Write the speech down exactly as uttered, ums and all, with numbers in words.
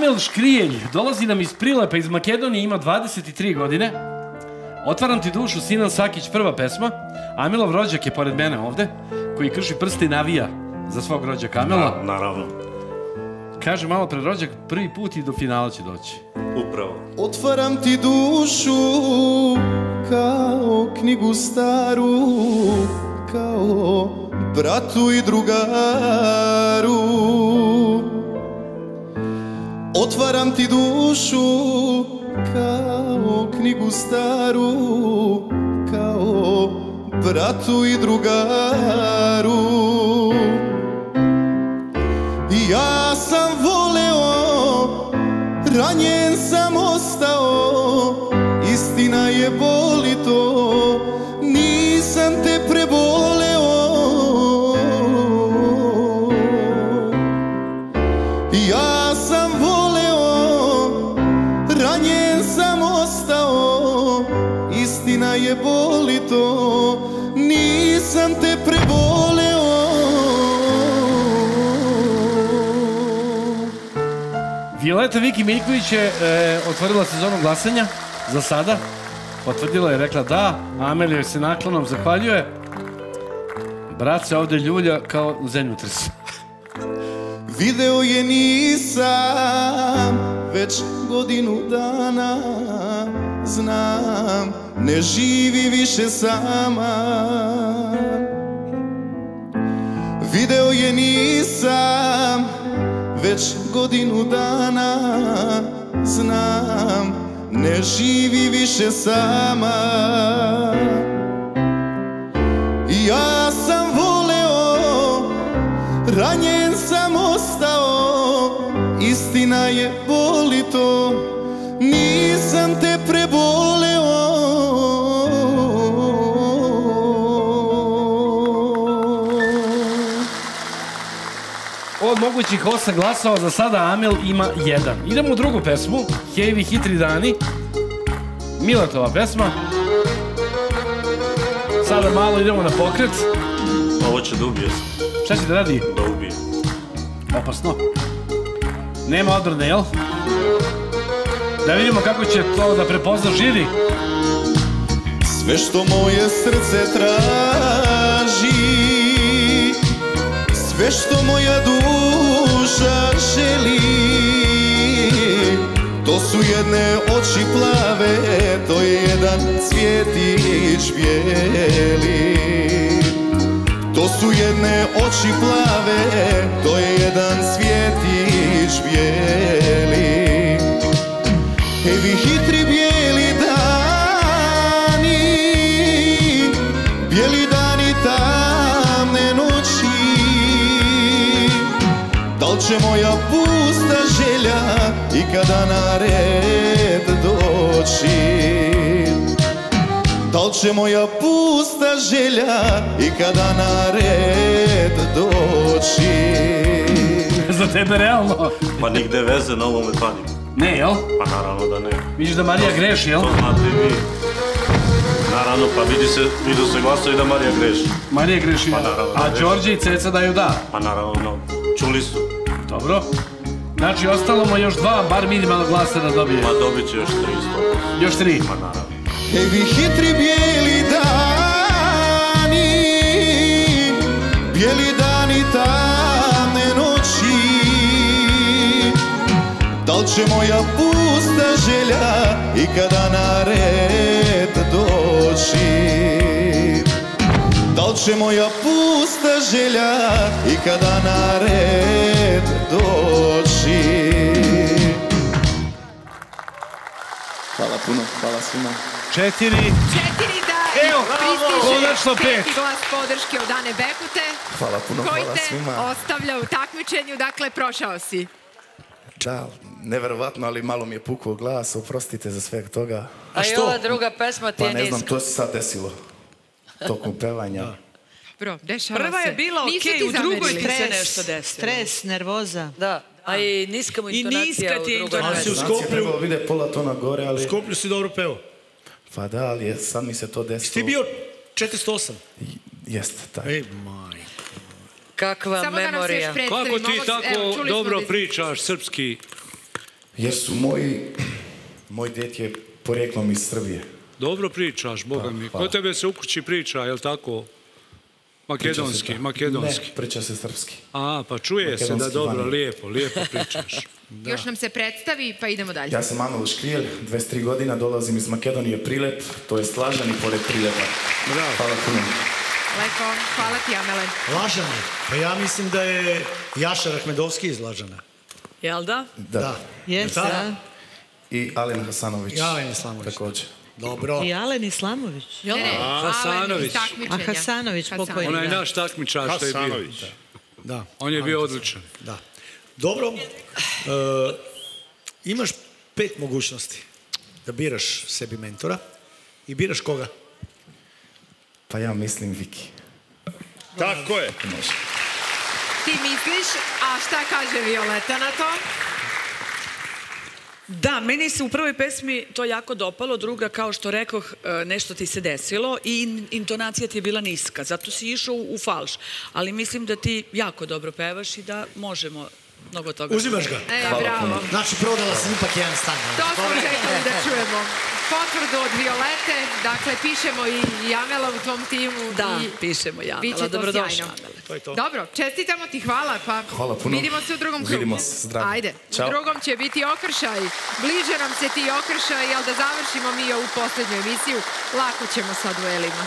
Amel Škrijelj dolazi nam iz Prilepa, iz Makedonije, ima dvadeset tri godine. Otvaram ti dušu, Sinan Sakić, prva pesma. Amelov rođak je pored mene ovde, koji krši prste i navija za svog rođaka Amela. Naravno. Kaže malo pre rođak, prvi put i do finala će doći. Upravo. Otvaram ti dušu kao knjigu staru, kao bratu i drugaru. Otvaram ti dušu kao knjigu staru, kao bratu i drugaru. Ja sam voleo, ranjen sam ostao, istina je boli to, nisam te preboleo. Ja sam voleo, ranjen sam ostao, istina je boli to, nisam te preboleo. Violeta Viki Miljković je otvorila sezonu glasanja za sada. Potvrdila je, rekla da. Amel joj se naklonom zahvaljuje. Brat se ovde ljulja kao zemljotres. Video je nisam već godinu dana, znam ne živi više sama. Video je nisam već godinu dana, znam ne živi više sama. Ja sam voleo, ranjen sam ostao, istina je boli to, nisam te preboleo. Od mogućih osam glasova za sada Amel ima jedan. Idemo u drugu pesmu, Hej vi hitri dani, Miletova pesma. Sada malo idemo na pokret. Ovo će da ubije. Šta će da radi? Da ubije. Opasno. Nema odbrane, jel? Da vidimo kako će to da prepozna žiri. Sve što moje srce traži, sve što moja duša želi, to su jedne oči plave, to je jedan cvjetić bijeli. To su jedne oči plave, to je jedan cvjetić bijeli. Hej vi hitri bijeli dani, bijeli dani tamne noći, dal' će moja pusta želja ikada na red doći? Dal' će moja pusta želja ikada na red doći? Za tebe realno? Pa nigde veze na ovome panim. Ne, jel? Pa naravno da ne. Vidiš da Marija greši, jel? To znate i vi. Naravno, pa vidu se glasovi da Marija greši. Marija greši, a Đorđe i Ceca daju da. Pa naravno, čuli su. Dobro. Znači, ostalo mu još dva, bar minimalno glasa da dobije. Ma dobit će još tri sto. Još tri? Ma naravno. Hej vi hitri bijeli dani, bijeli dani tamne noći, dal' će moja pusta želja ikada na red doći? Dal' će moja pusta želja ikada na red doći? Hvala puno, hvala svima. Četiri. Četiri da je pristiže peti glas podrške od Ane Bekute. Hvala puno, hvala svima. Koji te ostavlja u takmičenju, dakle prošao si. Da, neverovatno, ali malo mi je pukao glas, oprostite za svega toga. A što? A i ova druga pesma ti je niska. Pa ne znam, to se sad desilo tokom pevanja. Prva je bila okej, u drugoj ti se nešto desilo. Stres, nervoza. Da, a i niska mu intonacija u drugoj. Ali si u Skoplju... U Skoplju si dobro peo. Pa da, ali sad mi se to desilo. Ti bio četiristo osam? Jeste, tako. Ej, maj. Kakva memorija. Kako ti tako dobro pričaš srpski? Jer su moji, moj djet je porijeklom iz Srbije. Dobro pričaš, Boga mi. Kod tebe se u kući priča, je li tako? Makedonski, makedonski. Ne, priča se srpski. A, pa čuje se da dobro, lijepo, lijepo pričaš. Još nam se predstavi, pa idemo dalje. Ja sam Manolo Škvijel, dvadeset tri godina, dolazim iz Makedonije, Prilep, to je Slažan i pored Prilepa. Bravo. Hvala puno. Lepo, hvala ti, Amele. Lažane, pa ja mislim da je Jaša Rahmedovski iz Lažana. Jel da? Da. Jeste, da? I Alen Hasanović. I Alen Islamović. Također. Dobro. I Alen Islamović. Ne, ne, Alen iz takmičenja. A Hasanović pokojni. Ona je naš takmičar što je bio. Hasanović. Da. On je bio odličan. Da. Dobro. Imaš pet mogućnosti da biraš sebi mentora i biraš koga? Pa ja mislim Viki. Tako je. Ti misliš, a šta kaže Violeta na to? Da, meni se u prvoj pesmi to jako dopalo, druga, kao što rekoh, nešto ti se desilo i intonacija ti je bila niska, zato si išao u falš. Ali mislim da ti jako dobro pevaš i da možemo mnogo toga. Uzimaš ga? E, bravo. Znači, prodala sam ipak jedan stan. To smo željeli da čujemo. Potvrdu od Violete, dakle, pišemo i Amelom tom timu. Da, pišemo i Amela, dobrodošla. Dobro, čestitamo ti, hvala, pa vidimo se u drugom krugu. Vidimo se, zdravo. Ajde, u drugom će biti okršaj. Bliže nam se ti okršaj, jel da završimo mi ovu poslednju emisiju, lako ćemo sa duelima.